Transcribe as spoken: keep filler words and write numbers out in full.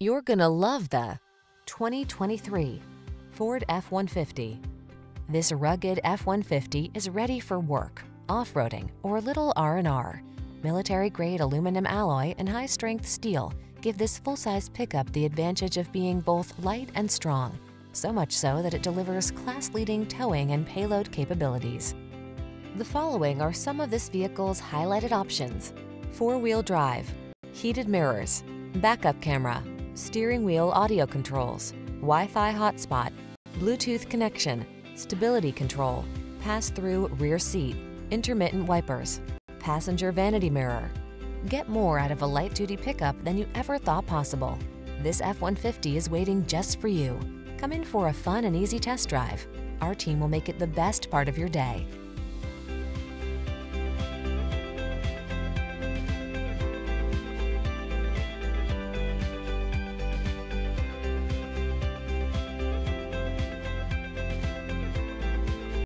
You're gonna love the twenty twenty-three Ford F one fifty. This rugged F one fifty is ready for work, off-roading, or a little R and R. Military-grade aluminum alloy and high-strength steel give this full-size pickup the advantage of being both light and strong, so much so that it delivers class-leading towing and payload capabilities. The following are some of this vehicle's highlighted options: four-wheel drive, heated mirrors, backup camera, steering wheel audio controls, Wi-Fi hotspot, Bluetooth connection, stability control, pass-through rear seat, intermittent wipers, passenger vanity mirror. Get more out of a light-duty pickup than you ever thought possible. This F one fifty is waiting just for you. Come in for a fun and easy test drive. Our team will make it the best part of your day.